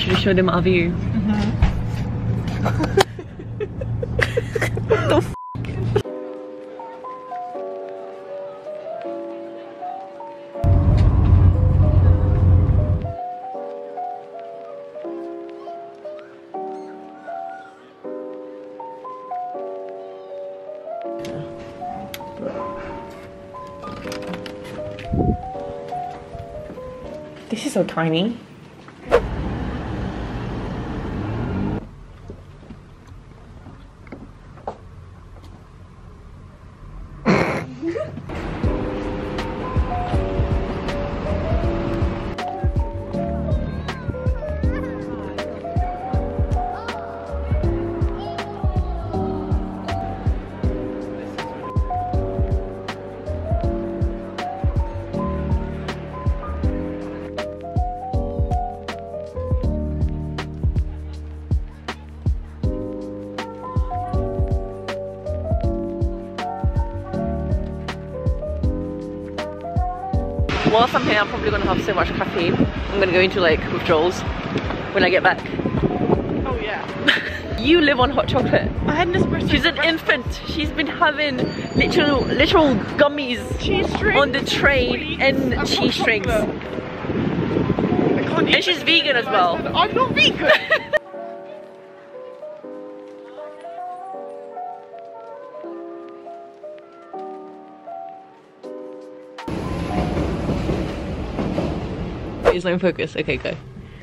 Should we show them our view? What the f***? This is so tiny. Whilst I'm here, I'm probably gonna have so much caffeine. I'm gonna go into like withdrawals when I get back. Oh yeah. You live on hot chocolate. I had an espresso. She's an infant. She's been having literal gummies on the train and cheese strings. And she's vegan as well. I'm not vegan. Is in focus. Okay, go.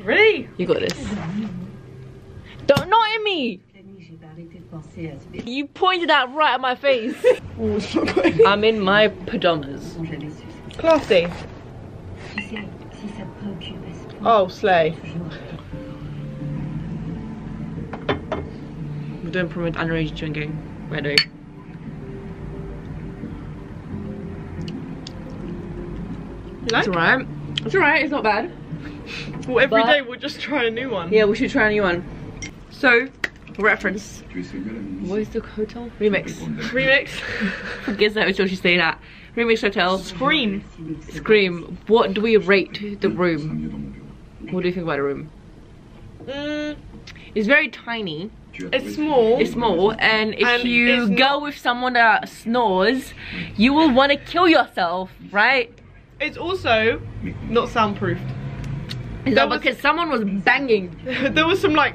Ready? You got this. Don't not at me. You pointed that right at my face. I'm in my pajamas. Classy. Oh, slay. We don't promote underage drinking. Where do we? You like? It's alright. It's alright, it's not bad. Well, every day we'll just try a new one. Yeah, we should try a new one. So, reference. What is the hotel? Remix. Remix? I guess that was what she's staying at. Remix Hotel. Scream. Scream. What do we rate the room? What do you think about the room? It's very tiny. It's small. It's small, and if you go with someone that snores, you will want to kill yourself, right? It's also not soundproofed. That because someone was banging. There was some like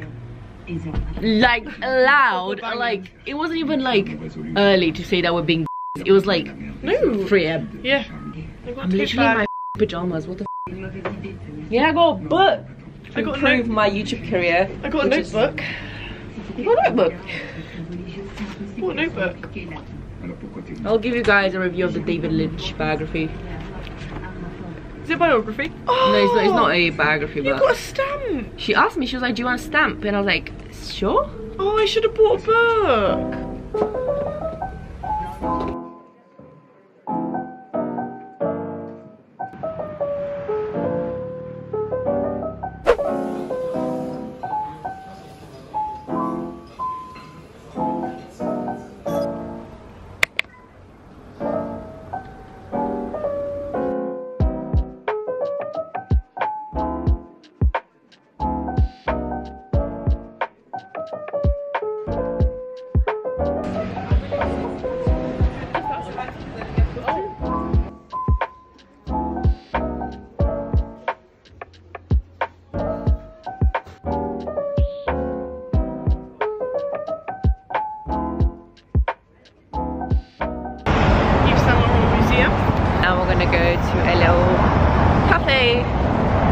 loud, like it wasn't even like early to say that we're being. It was like no 3 AM. Yeah. I'm literally in my pajamas. What the? Yeah, I got a book. I got to improve my YouTube career. I got a notebook. You got a notebook. What notebook? I'll give you guys a review of the David Lynch biography. Is it biography? Oh, no, it's not a biography. You got a stamp. She asked me, she was like, do you want a stamp? And I was like, sure. Oh, I should have bought a book.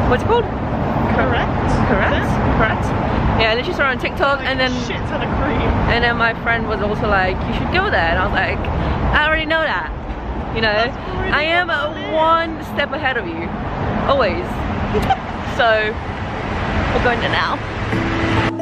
What's it called? Correct. Yeah, I literally saw it on TikTok, like, and then shit ton of cream. And then my friend was also like, you should go there, and I was like, I already know that. You know, I am one step ahead of you, always. So we're going there now. Thank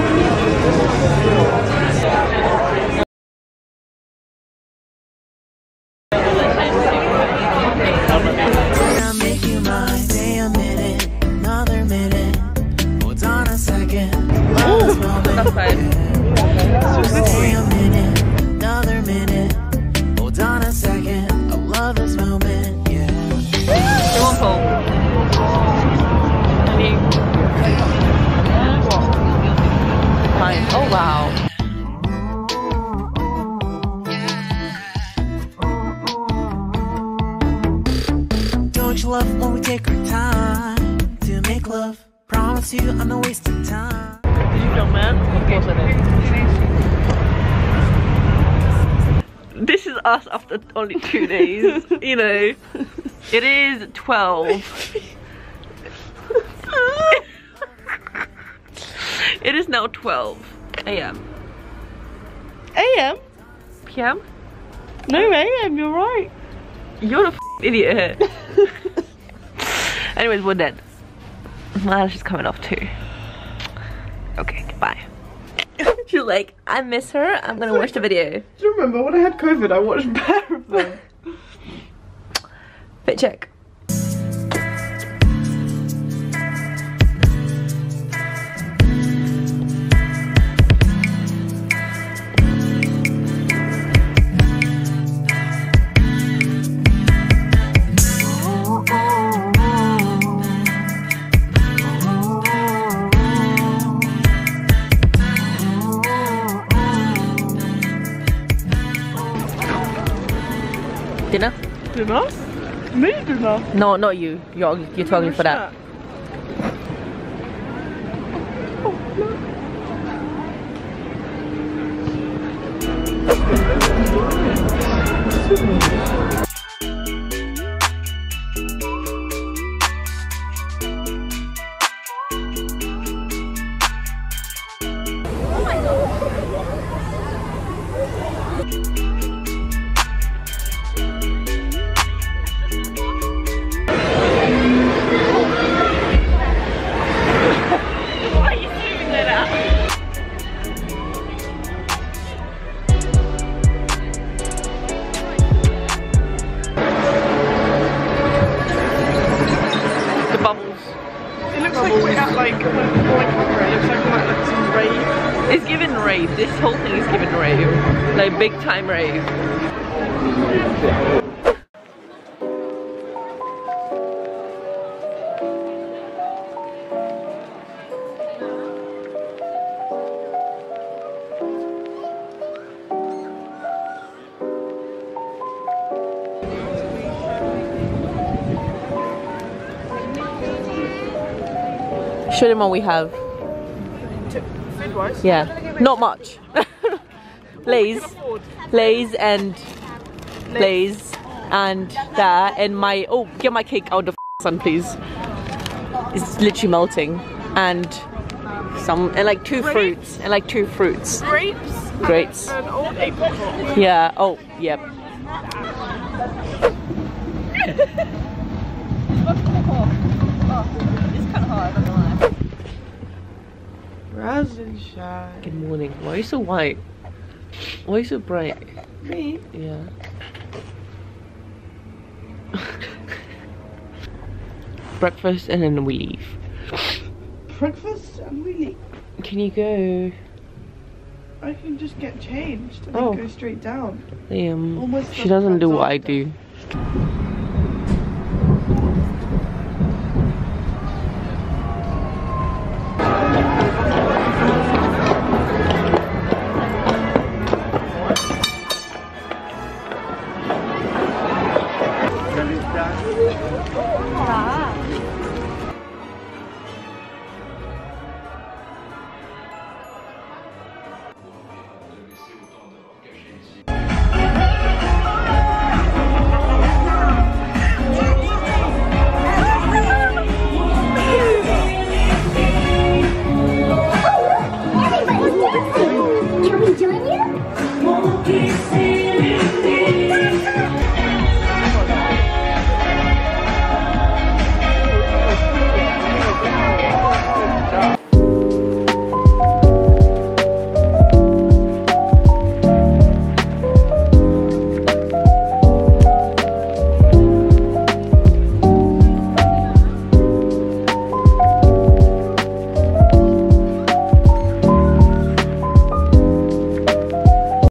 you. That's fine. Another minute. Hold on a second. I love this moment. Yeah. They won't pull. Fine. Oh wow. Love when we take our time to make love. Promise you, I'm not wasting time. Did you film that? Of course I did. This is us after only 2 days. You know, it is 12. It is now 12 a.m. p.m. No, a.m. You're right. You're the idiot. Anyways, we're dead. My eyelash is coming off too. Okay, goodbye. She's like, I miss her, I'm gonna watch the video. Do you remember when I had COVID, I watched both of them? Fit check. Dinner? Dinner? Me dinner? No, not you. You're talking for that. Oh my god. This whole thing is given rave, like big time rave. Show them all we have. Food-wise? Yeah. Not much. Lays, Lays and Lays and that and my, oh, get my cake out of the sun please. It's literally melting. And some, and like two fruits, and like two fruits. Grapes? Grapes. And old apricot. Yeah, oh, yep. It's kind of hard, I don't know why. Good morning. Why are you so white? Why are you so bright? Me? Yeah. Breakfast and then we leave. Breakfast and we leave? Can you go? I can just get changed and then go straight down. Damn. She doesn't do what I do.